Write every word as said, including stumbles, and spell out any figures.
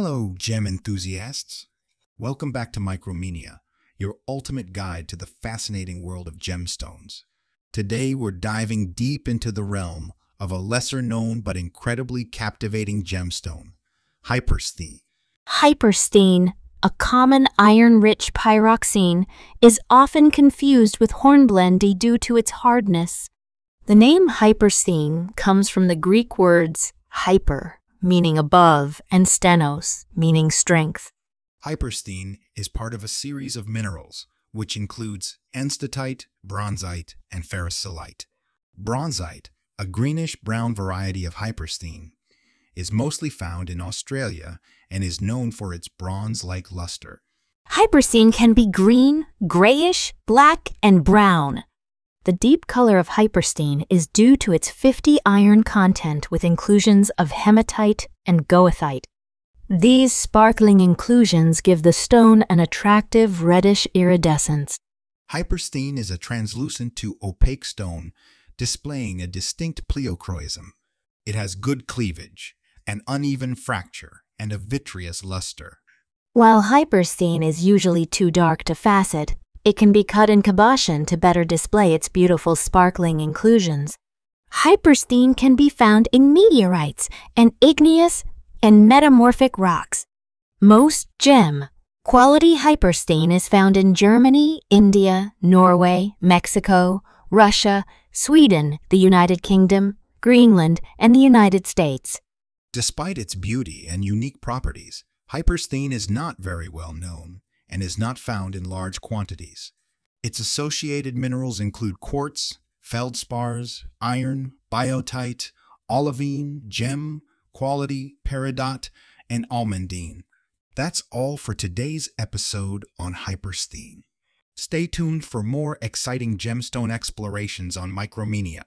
Hello, gem enthusiasts! Welcome back to Micromenia, your ultimate guide to the fascinating world of gemstones. Today we're diving deep into the realm of a lesser-known but incredibly captivating gemstone, hypersthene. Hypersthene, a common iron-rich pyroxene, is often confused with hornblende due to its hardness. The name hypersthene comes from the Greek words hyper, meaning above, and stenos, meaning strength. Hypersthene is part of a series of minerals, which includes enstatite, bronzite, and ferrosilite. Bronzite, a greenish-brown variety of hypersthene, is mostly found in Australia and is known for its bronze-like luster. Hypersthene can be green, grayish, black, and brown. The deep color of hypersthene is due to its fifty iron content with inclusions of hematite and goethite. These sparkling inclusions give the stone an attractive reddish iridescence. Hypersthene is a translucent to opaque stone displaying a distinct pleochroism. It has good cleavage, an uneven fracture, and a vitreous luster. While hypersthene is usually too dark to facet, it can be cut in cabochon to better display its beautiful sparkling inclusions. Hypersthene can be found in meteorites and igneous and metamorphic rocks. Most gem quality hypersthene is found in Germany, India, Norway, Mexico, Russia, Sweden, the United Kingdom, Greenland, and the United States. Despite its beauty and unique properties, hypersthene is not very well known and is not found in large quantities. Its associated minerals include quartz, feldspars, iron, biotite, olivine, gem, quality, peridot, and almandine. That's all for today's episode on hypersthene. Stay tuned for more exciting gemstone explorations on Micromenia.